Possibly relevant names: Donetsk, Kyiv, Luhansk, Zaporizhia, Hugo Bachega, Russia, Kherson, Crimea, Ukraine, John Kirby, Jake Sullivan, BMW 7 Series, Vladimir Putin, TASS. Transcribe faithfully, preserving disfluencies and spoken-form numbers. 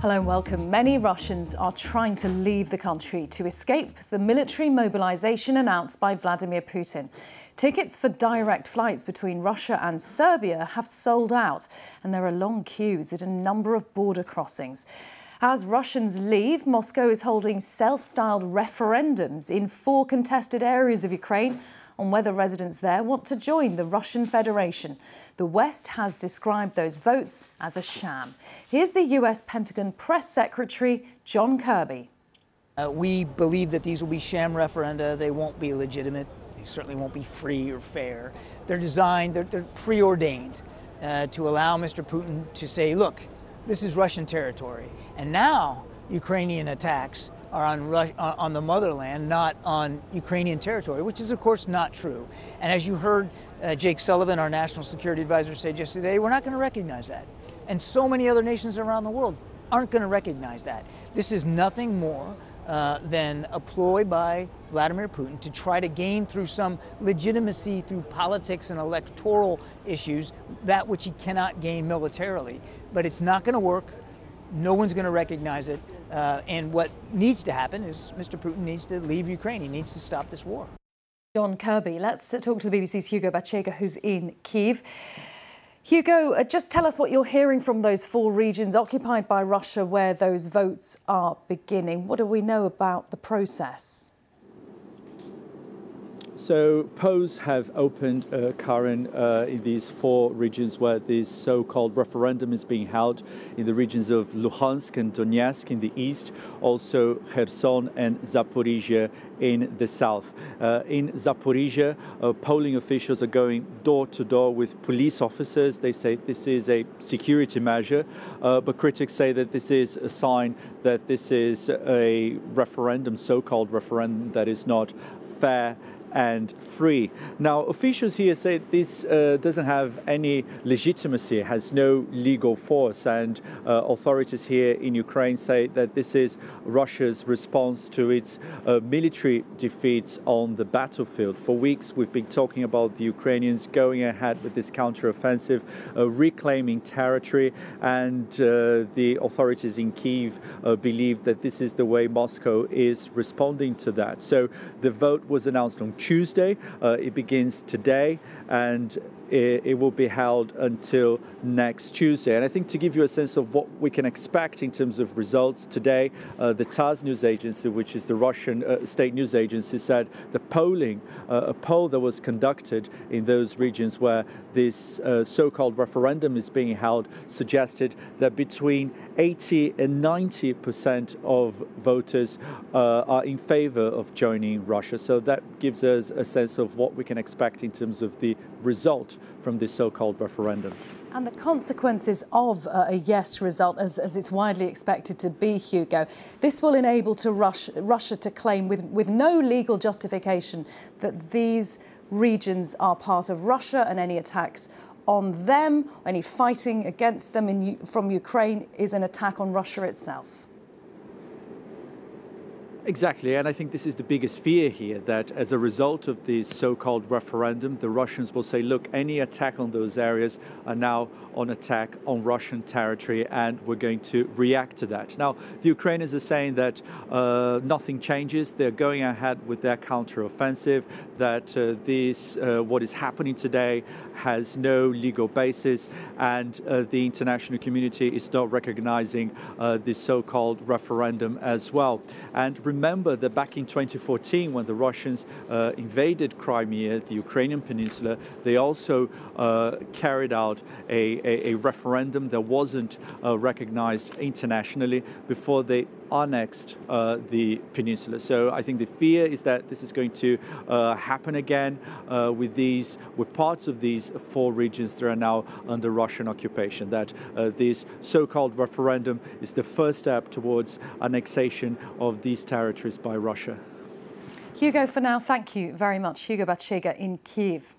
Hello and welcome. Many Russians are trying to leave the country to escape the military mobilization announced by Vladimir Putin. Tickets for direct flights between Russia and Serbia have sold out, and there are long queues at a number of border crossings. As Russians leave, Moscow is holding self-styled referendums in four contested areas of Ukraine on whether residents there want to join the Russian Federation. The West has described those votes as a sham. Here's the U S Pentagon Press Secretary John Kirby. Uh, we believe that these will be sham referenda. They won't be legitimate. They certainly won't be free or fair. They're designed, they're, they're preordained uh, to allow Mister Putin to say, look, this is Russian territory. And now Ukrainian attacks are on, Rus on the motherland, not on Ukrainian territory, which is, of course, not true. And as you heard uh, Jake Sullivan, our national security advisor, say just today, we're not going to recognize that. And so many other nations around the world aren't going to recognize that. This is nothing more uh, than a ploy by Vladimir Putin to try to gain through some legitimacy through politics and electoral issues, that which he cannot gain militarily. But it's not going to work. No one's going to recognize it. Uh, and what needs to happen is Mister Putin needs to leave Ukraine. He needs to stop this war. John Kirby, let's talk to the B B C's Hugo Bachega, who's in Kyiv. Hugo, uh, just tell us what you're hearing from those four regions occupied by Russia where those votes are beginning. What do we know about the process? So polls have opened, uh, Karen, uh, in these four regions where this so-called referendum is being held, in the regions of Luhansk and Donetsk in the east, also Kherson and Zaporizhia in the south. Uh, in Zaporizhia, uh, polling officials are going door to door with police officers. They say this is a security measure, uh, but critics say that this is a sign that this is a referendum, so-called referendum, that is not fair and free. Now, officials here say this uh, doesn't have any legitimacy, has no legal force, and uh, authorities here in Ukraine say that this is Russia's response to its uh, military defeats on the battlefield. For weeks, we've been talking about the Ukrainians going ahead with this counteroffensive, uh, reclaiming territory, and uh, the authorities in Kyiv uh, believe that this is the way Moscow is responding to that. So the vote was announced on Tuesday. Uh, it begins today, and it, it will be held until next Tuesday. And I think to give you a sense of what we can expect in terms of results today, uh, the TASS news agency, which is the Russian uh, state news agency, said the polling, uh, a poll that was conducted in those regions where this uh, so-called referendum is being held, suggested that between eighty and ninety percent of voters uh, are in favor of joining Russia. So that gives us a sense of what we can expect in terms of the result from this so-called referendum. And the consequences of uh, a yes result, as, as it's widely expected to be, Hugo, this will enable to Rush, Russia to claim with, with no legal justification that these regions are part of Russia, and any attacks on them, any fighting against them in, from Ukraine is an attack on Russia itself. Exactly, and I think this is the biggest fear here, that as a result of this so-called referendum, the Russians will say, look, any attack on those areas are now on attack on Russian territory, and we're going to react to that. Now, the Ukrainians are saying that uh, nothing changes. They're going ahead with their counteroffensive, that uh, this, uh, what is happening today has no legal basis, and uh, the international community is not recognizing uh, this so-called referendum as well. And remember that back in twenty fourteen, when the Russians uh, invaded Crimea, the Ukrainian peninsula, they also uh, carried out a, a, a referendum that wasn't uh, recognized internationally before they annexed uh, the peninsula. So I think the fear is that this is going to uh, happen again uh, with these, with parts of these four regions that are now under Russian occupation, that uh, this so-called referendum is the first step towards annexation of these territories by Russia. Hugo, for now, thank you very much. Hugo Bachega in Kyiv.